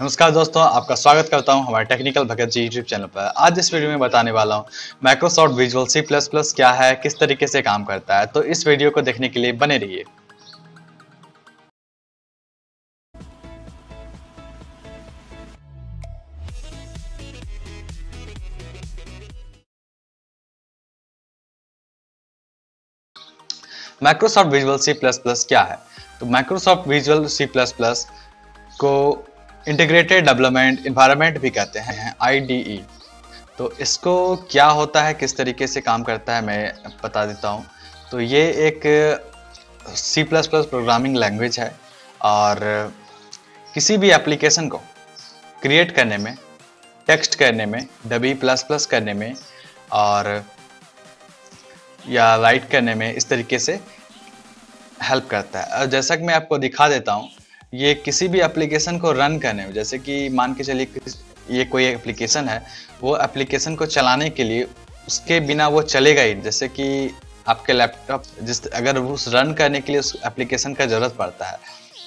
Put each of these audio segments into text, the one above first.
नमस्कार दोस्तों, आपका स्वागत करता हूं हमारे technical Bhagat ji YouTube channel पर। आज इस वीडियो में बताने वाला हूं Microsoft Visual C plus plus क्या है, किस तरीके से काम करता है। तो इस वीडियो को देखने के लिए बने रहिए। Microsoft Visual C plus plus क्या है? तो Microsoft Visual C plus plus को इंटीग्रेटेड डेवलपमेंट इन्वायरमेंट भी कहते हैं, IDE। तो इसको क्या होता है, किस तरीके से काम करता है, मैं बता देता हूँ। तो ये एक C++ प्रोग्रामिंग लैंग्वेज है और किसी भी एप्लीकेशन को क्रिएट करने में, टेक्स्ट करने में, DB++ करने में और या राइट करने में इस तरीके से हेल्प करता है। और जैसा कि मैं आपको दिखा देता हूँ, ये किसी भी एप्लीकेशन को रन करने में, जैसे कि मान के चलिए ये कोई एप्लीकेशन है, वो एप्लीकेशन को चलाने के लिए उसके बिना वो चलेगा ही। जैसे कि आपके लैपटॉप अगर उस रन करने के लिए उस एप्लीकेशन का ज़रूरत पड़ता है,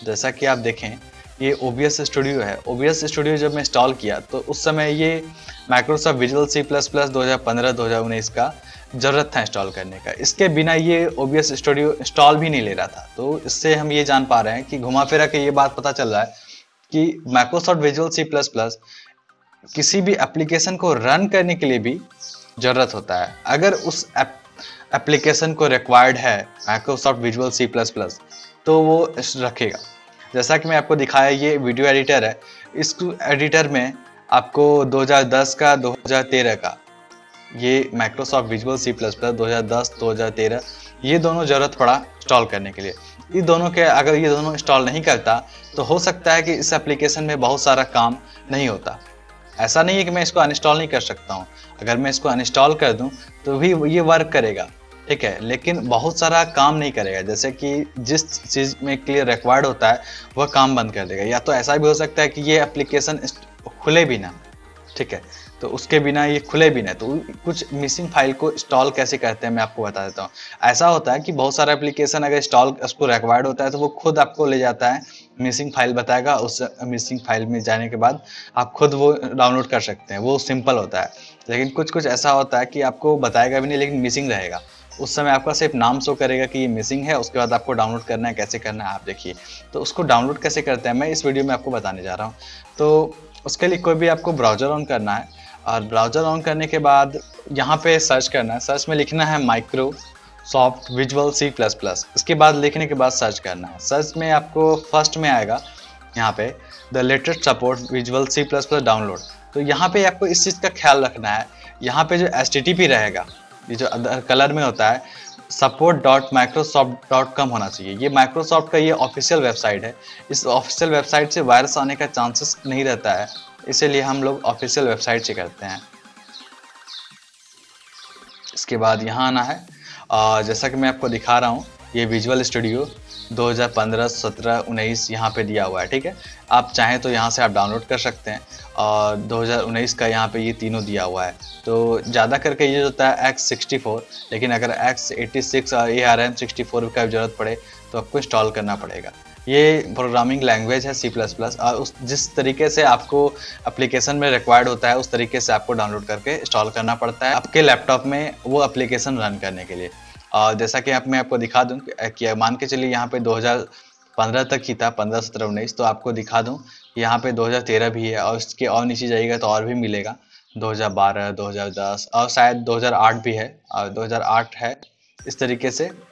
जैसा कि आप देखें ये OBS स्टूडियो है। OBS स्टूडियो जब मैं इंस्टॉल किया तो उस समय ये Microsoft Visual C plus plus 2015-2019 का ज़रूरत था इंस्टॉल करने का। इसके बिना ये OBS स्टूडियो इंस्टॉल भी नहीं ले रहा था। तो इससे हम ये जान पा रहे हैं कि घुमा फिरा के ये बात पता चल रहा है कि Microsoft Visual C plus plus किसी भी एप्लीकेशन को रन करने के लिए भी ज़रूरत होता है। अगर उस एप्लीकेशन को रिक्वायर्ड है Microsoft Visual C plus plus तो वो रखेगा। जैसा कि मैं आपको दिखाया, ये वीडियो एडिटर है। इस एडिटर में आपको 2010 का, 2013 का, ये Microsoft Visual C plus plus 2010-2013 ये दोनों ज़रूरत पड़ा इंस्टॉल करने के लिए। ये दोनों के अगर ये दोनों इंस्टॉल नहीं करता तो हो सकता है कि इस एप्लीकेशन में बहुत सारा काम नहीं होता। ऐसा नहीं है कि मैं इसको अनइंस्टॉल नहीं कर सकता हूँ, अगर मैं इसको अनइंस्टॉल कर दूँ तो भी ये वर्क करेगा, ठीक है, लेकिन बहुत सारा काम नहीं करेगा। जैसे कि जिस चीज़ में के लिए रिक्वायर्ड होता है वह काम बंद कर देगा, या तो ऐसा भी हो सकता है कि ये एप्लीकेशन खुले भी ना, ठीक है, तो उसके बिना ये खुले भी नहीं। तो कुछ मिसिंग फाइल को इंस्टॉल कैसे करते हैं मैं आपको बता देता हूँ। ऐसा होता है कि बहुत सारा एप्लीकेशन अगर इंस्टॉल उसको रिक्वायर्ड होता है तो वो खुद आपको ले जाता है, मिसिंग फाइल बताएगा। उस मिसिंग फाइल में जाने के बाद आप खुद वो डाउनलोड कर सकते हैं, वो सिंपल होता है। लेकिन कुछ ऐसा होता है कि आपको बताएगा भी नहीं लेकिन मिसिंग रहेगा। उस समय आपका सिर्फ नाम शो करेगा कि ये मिसिंग है, उसके बाद आपको डाउनलोड करना है। कैसे करना है आप देखिए। तो उसको डाउनलोड कैसे करते हैं मैं इस वीडियो में आपको बताने जा रहा हूँ। तो उसके लिए कोई भी आपको ब्राउज़र ऑन करना है और ब्राउज़र ऑन करने के बाद यहाँ पे सर्च करना है। सर्च में लिखना है Microsoft Visual C plus plus. इसके बाद लिखने के बाद सर्च करना है। सर्च में आपको फर्स्ट में आएगा यहाँ पे the latest support Visual C plus plus download. तो यहाँ पे आपको इस चीज़ का ख्याल रखना है, यहाँ पे जो HTTP रहेगा, ये जो कलर में होता है, support.microsoft.com होना चाहिए। ये माइक्रोसॉफ्ट का ये ऑफिशियल वेबसाइट है। इस ऑफिशियल वेबसाइट से वायरस आने का चांसेस नहीं रहता है, इसीलिए हम लोग ऑफिशियल वेबसाइट से करते हैं। इसके बाद यहाँ आना है और जैसा कि मैं आपको दिखा रहा हूँ ये विजुअल स्टूडियो 2015, 17, 19 यहाँ पे दिया हुआ है, ठीक है। आप चाहें तो यहाँ से आप डाउनलोड कर सकते हैं और 2019 का यहाँ पे ये तीनों दिया हुआ है। तो ज़्यादा करके ये होता है X64, लेकिन अगर X86 और ARM64 का ज़रूरत पड़े तो आपको इंस्टॉल करना पड़ेगा। ये प्रोग्रामिंग लैंग्वेज है C++ और उस जिस तरीके से आपको एप्लीकेशन में रिक्वायर्ड होता है उस तरीके से आपको डाउनलोड करके इंस्टॉल करना पड़ता है आपके लैपटॉप में वो एप्लीकेशन रन करने के लिए। और जैसा कि मैं आपको दिखा दूं कि मान के चलिए यहाँ पे 2015 तक ही था, 15, 17, 19, तो आपको दिखा दूं यहाँ पे 2013 भी है और इसके और नीचे जाइएगा तो और भी मिलेगा 2012, 2010 और शायद 2008 भी है और 2008 है। इस तरीके से